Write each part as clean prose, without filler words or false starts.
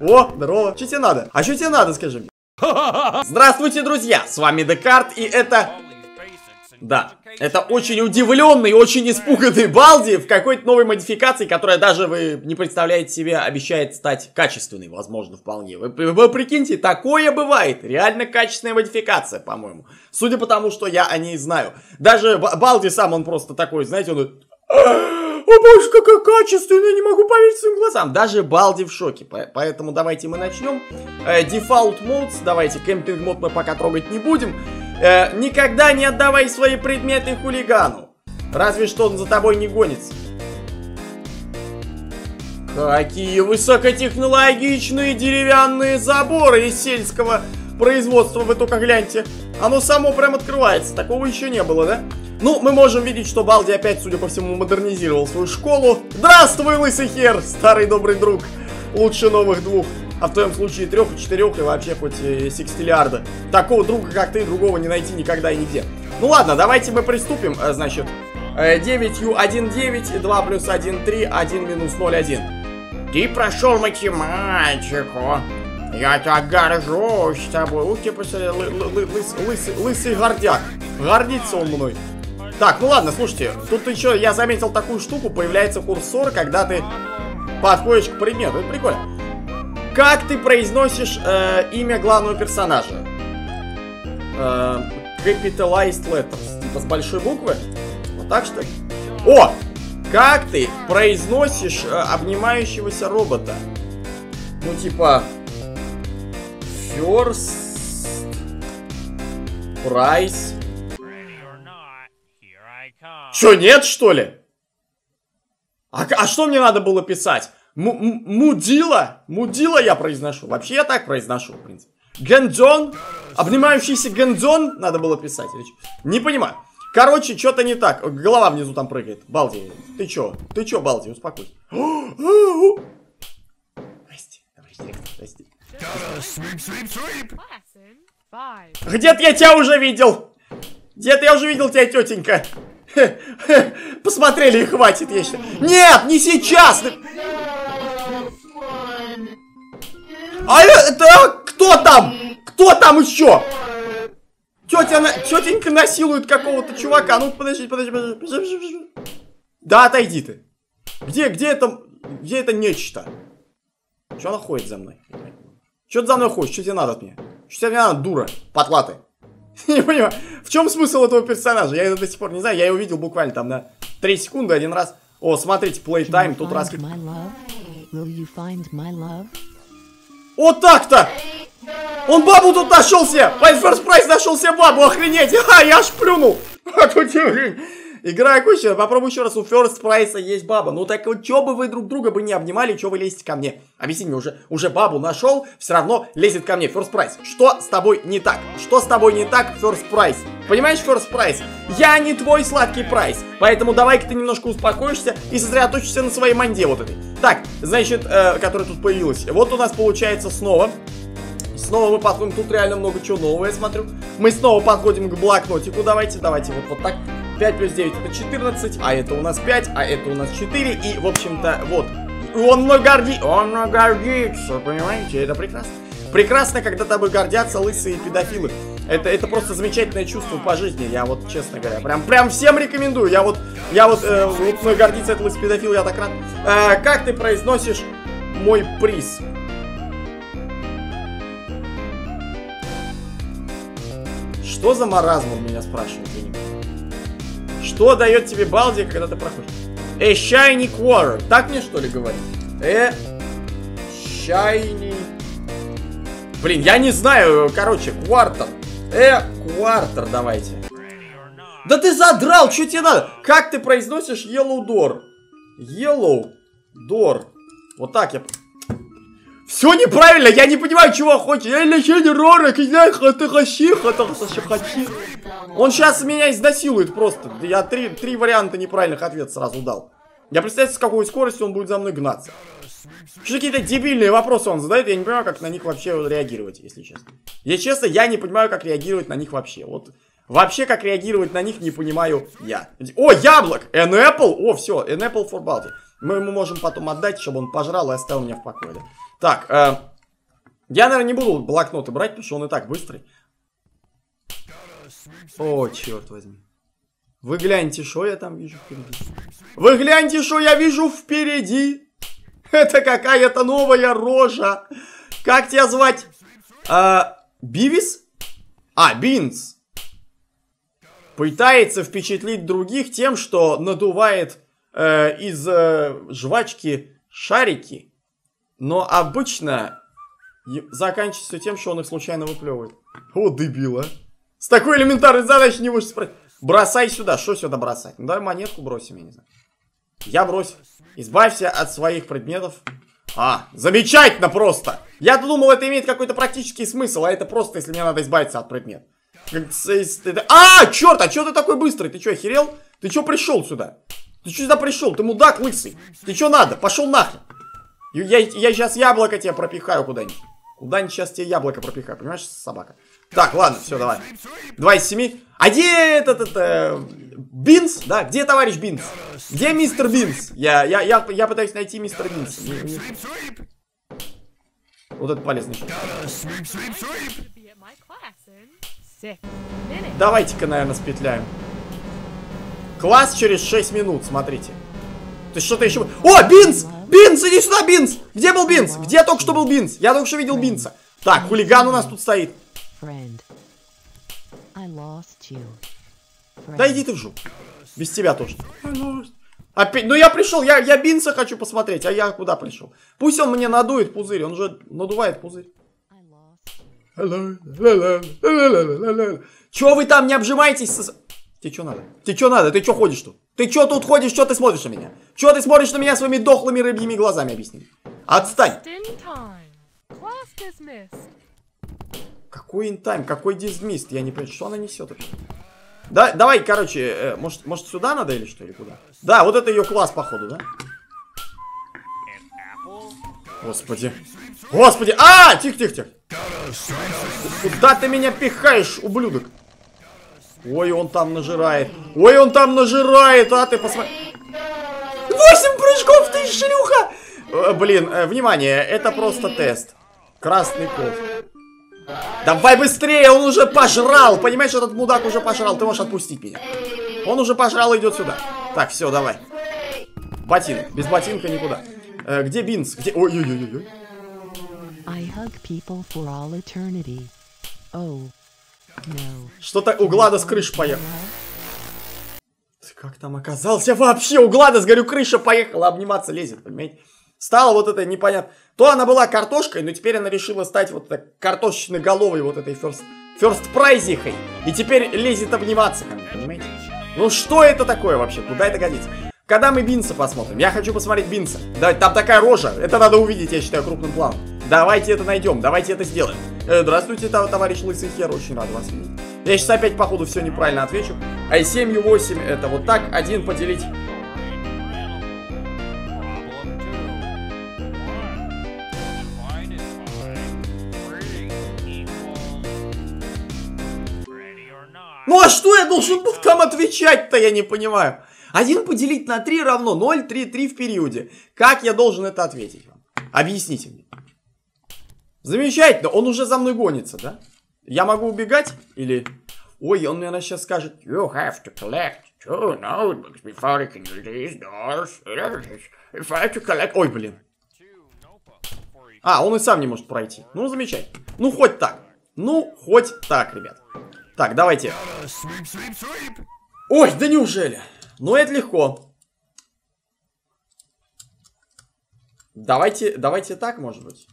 О, здорово. Что тебе надо? А что тебе надо, скажи мне? Здравствуйте, друзья. С вами Декарт, и это... Да, это очень удивленный, очень испуганный Балди в какой-то новой модификации, которая даже вы не представляете себе, обещает стать качественной, возможно, вполне. Вы прикиньте, такое бывает. Реально качественная модификация, по-моему. Судя по тому, что я о ней знаю. Даже Балди сам, он просто такой, знаете, он... О боже, какая качественная, не могу поверить своим глазам. Даже Балди в шоке, поэтому давайте мы начнем. Default Modes, давайте, кемпинг мод мы пока трогать не будем. Никогда не отдавай свои предметы хулигану. Разве что он за тобой не гонится. Какие высокотехнологичные деревянные заборы из сельского производства, вы только гляньте. Оно само прям открывается, такого еще не было, да? Ну, мы можем видеть, что Балди опять, судя по всему, модернизировал свою школу. Здравствуй, лысый хер, старый добрый друг. Лучше новых двух. А в твоем случае трех, и четырех, и вообще хоть секстиллиарда. Такого друга, как ты, другого не найти никогда и нигде. Ну ладно, давайте мы приступим. Значит, 9U19 и 2 плюс 1, 3, 1 минус 0, 1. Ты прошел математику. Я так горжусь тобой. Ух ты, посмотри, лысый гордяк. Гордится он мной. Так, ну ладно, слушайте, тут еще я заметил такую штуку, появляется курсор, когда ты подходишь к предмету, это прикольно. Как ты произносишь имя главного персонажа? Capitalized letters, типа с большой буквы? Вот так что ли? О! Как ты произносишь обнимающегося робота? Ну типа... First Prize. Чё, нет, что ли? А что мне надо было писать? Мудила? Мудила я произношу. Вообще я так произношу, в принципе. Гендзон? Обнимающийся гендзон надо было писать. Не понимаю. Короче, что-то не так. Голова внизу там прыгает. Балди, ты чё? Ты чё, Балди, успокойся. Прости, прости. Где-то я тебя уже видел. Где-то я уже видел тебя, тетенька. Посмотрели и хватит еще. Нет, не сейчас. А это кто там? Кто там еще? Тетенька насилует какого-то чувака. Ну подожди. Да отойди ты. Где это нечто? Че она ходит за мной? Че ты за мной ходишь? Что тебе надо от меня? Что тебе надо, дура? Потлаты. Не понимаю, в чем смысл этого персонажа? Я это до сих пор не знаю, я его видел буквально там на 3 секунды один раз. О, смотрите, плейтайм, тут раз... Вот так-то! Он бабу тут нашел себе! First Prize нашел себе бабу, охренеть! Ха, я аж плюнул! Игра куча, попробуй еще раз, у First Prize есть баба. Ну так вот, чё бы вы друг друга бы не обнимали, чё вы лезете ко мне? Объясни мне, уже бабу нашел, все равно лезет ко мне First Prize. Что с тобой не так? Что с тобой не так, First Prize? Понимаешь, First Prize? Я не твой сладкий прайс, поэтому давай-ка ты немножко успокоишься и сосредоточишься на своей манде вот этой. Так, значит, которая тут появилась. Вот у нас получается снова. Снова мы подходим, тут реально много чего нового, я смотрю. Мы снова подходим к блокнотику, давайте, вот так. 5 плюс 9 это 14, а это у нас 5, а это у нас 4, и, в общем-то, вот. Он гордится, понимаете, это прекрасно. Прекрасно, когда тобой гордятся лысые педофилы. Это просто замечательное чувство по жизни, я вот, честно говоря, прям всем рекомендую. Я вот мной гордится этот лысый педофил, я так рад. Как ты произносишь мой приз? Что за маразм, он меня спрашивает, я не понимаю. Что дает тебе Балди, когда ты проходишь? A shiny quarter. Так мне что ли говорит? A shiny... Блин, я не знаю. Короче, квартер. A quarter, давайте. Да ты задрал, что тебе надо? Как ты произносишь yellow door? Yellow door. Вот так я... Все неправильно, я не понимаю, чего хочешь. Я лечу не ророк, я хочу. Он сейчас меня изнасилует просто. Я три варианта неправильных ответов сразу дал. Я представляю, с какой скоростью он будет за мной гнаться. Что какие-то дебильные вопросы он задает, я не понимаю, как на них вообще реагировать, если честно. Если честно, я не понимаю, как реагировать на них вообще. Вот. Вообще, как реагировать на них, не понимаю я. О, яблок! An apple! О, все, an apple for Baldi. Мы ему можем потом отдать, чтобы он пожрал и оставил меня в покое. Так, Я, наверное, не буду блокноты брать, потому что он и так быстрый. О, черт возьми. Вы гляньте, что я там вижу впереди. Вы гляньте, что я вижу впереди. Это какая-то новая рожа. Как тебя звать? Бивис? А, Бинс. Пытается впечатлить других тем, что надувает из жвачки шарики. Но обычно заканчивается тем, что он их случайно выплевывает. О, дебила. С такой элементарной задачей не можешь справиться. Бросай сюда. Что сюда бросать? Ну, давай монетку бросим, я не знаю. Я бросил. Избавься от своих предметов. А, замечательно просто. Я думал, это имеет какой-то практический смысл, а это просто, если мне надо избавиться от предметов. А, черт, а что ты такой быстрый? Ты что, охерел? Ты что пришел сюда? Ты что сюда пришел? Ты мудак лысый. Ты что надо? Пошел нахрен. Я сейчас яблоко тебе пропихаю куда-нибудь. Куда-нибудь сейчас тебе яблоко пропихаю, понимаешь, собака? Так, ладно, все, давай. 2 из 7. А где этот Бинс? Да, где товарищ Бинс? Где мистер Бинс? Я пытаюсь найти мистера Бинса. Вот это полезный. Давайте-ка, наверное, спетляем. Класс через 6 минут, смотрите. Ты что-то еще... О, Бинс! Бинс, иди сюда, Бинс! Где был Бинс? Где только что был Бинс? Я только что видел Бинса. Так, хулиган у нас тут стоит. Да иди ты в жопу. Без тебя тоже. Опять... Ну я пришел, я Бинса хочу посмотреть, а я куда пришел? Пусть он мне надует пузырь, он же надувает пузырь. Чё вы там не обжимаетесь? Тебе чё надо? Тебе чё надо? Ты чё ходишь тут? Ты чё тут ходишь? Чё ты смотришь на меня? Чё ты смотришь на меня своими дохлыми рыбьими глазами, объясни? Отстань! Какой интайм? Какой дизмист? Я не понимаю, что она несет. Да, давай, короче, может сюда надо или что, или куда? Да, вот это ее класс, походу, да? Господи. Господи! А! Тихо-тихо-тихо! Куда ты меня пихаешь, ублюдок? Ой, он там нажирает. Ой, он там нажирает, а ты посмотри. 8 прыжков, ты шлюха! Блин, внимание, это просто тест. Красный кот. Давай быстрее, он уже пожрал. Понимаешь, этот мудак уже пожрал. Ты можешь отпустить меня. Он уже пожрал и идет сюда. Так, все, давай. Ботинок. Без ботинка никуда. Где Бинс? Где... Ой-ой-ой-ой. Oh, no. Что-то у Гладос крыша поехала. Ты как там оказался вообще? У Гладос, говорю, крыша поехала. Обниматься лезет, понимаете? Стала вот это непонятно. То она была картошкой, но теперь она решила стать вот картошечноголовой вот этой First Prize-ихой. И теперь лезет обниматься ко мне, понимаете? Ну что это такое вообще? Куда это годится? Когда мы Бинса посмотрим? Я хочу посмотреть Бинса. Да, там такая рожа. Это надо увидеть, я считаю, крупным планом. Давайте это найдем, давайте это сделаем. Здравствуйте, товарищ Лысый Хер, очень рад вас видеть. Я сейчас опять, походу, все неправильно отвечу. А 7 и 8 это вот так. 1 поделить... Ну а что я должен был там отвечать-то, я не понимаю. 1 поделить на 3 равно 0,33 в периоде. Как я должен это ответить вам? Объясните мне. Замечательно, он уже за мной гонится, да? Я могу убегать или... Ой, он мне сейчас скажет... You have to collect 2 notebooks before you can release those. If I have to collect... Ой, блин. А, он и сам не может пройти. Ну, замечательно. Ну, хоть так. Ну, хоть так, ребят. Так, давайте. Ой, да неужели? Ну, это легко. Давайте так, может быть.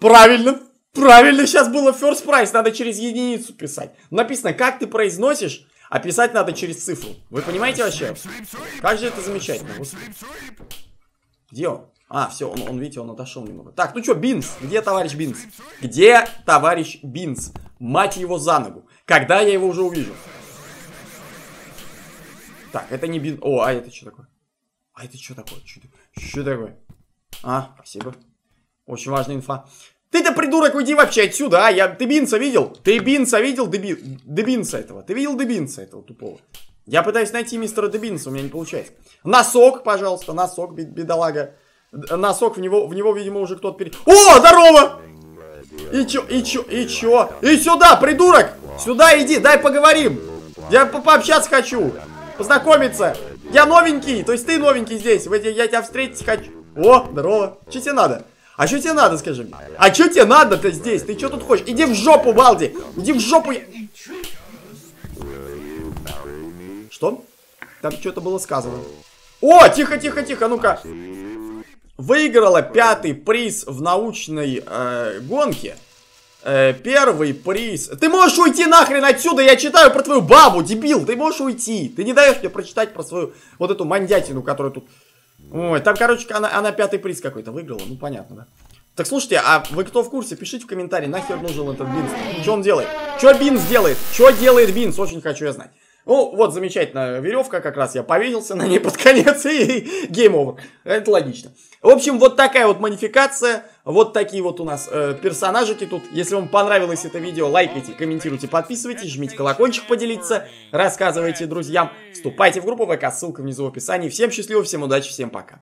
Правильно! Правильно, сейчас было First Prize. Надо через единицу писать. Написано, как ты произносишь, а писать надо через цифру. Вы понимаете вообще? Как же это замечательно. Где он? А, все, он, видите, он отошел немного. Так, ну что, Бинс? Где товарищ Бинс? Где товарищ Бинс? Мать его за ногу. Когда я его уже увижу? Так, это не Бинс. О, а это что такое? А это что такое? Что такое? А, спасибо. Очень важная инфа. Ты-то, придурок, уйди вообще отсюда, а? Ты Бинса видел? Ты Бинса видел? Дебинса этого. Ты видел Дебинса этого тупого? Я пытаюсь найти мистера Дебинса, у меня не получается. Носок, пожалуйста, носок, бедолага. Носок в него, видимо, уже кто-то О, здорово! И чё? И сюда, придурок! Сюда иди, дай поговорим! Я пообщаться хочу! Познакомиться! Я новенький, то есть ты новенький здесь, я тебя встретить хочу. О, здорово! Чё тебе надо? А чё тебе надо, скажи мне? А чё тебе надо-то здесь? Ты чё тут хочешь? Иди в жопу, Балди! Иди в жопу! Что? Там что-то было сказано. О, тихо, ну-ка. Выиграла 5-й приз в научной гонке. 1-й приз. Ты можешь уйти нахрен отсюда, я читаю про твою бабу, дебил. Ты можешь уйти. Ты не даешь мне прочитать про свою вот эту мандятину, которая тут... Ой, там, короче, она 5-й приз какой-то выиграла. Ну, понятно, да. Так, слушайте, а вы кто в курсе? Пишите в комментарии, нахер нужен этот Бинс. Что он делает? Что Бинс делает? Что делает Бинс? Очень хочу я знать. Ну, вот замечательная веревка, как раз я повесился на ней под конец, и гейм-овер. Это логично. В общем, вот такая вот модификация, вот такие вот у нас персонажики тут. Если вам понравилось это видео, лайкайте, комментируйте, подписывайтесь, жмите колокольчик, поделиться, рассказывайте друзьям, вступайте в группу ВК, ссылка внизу в описании. Всем счастливо, всем удачи, всем пока.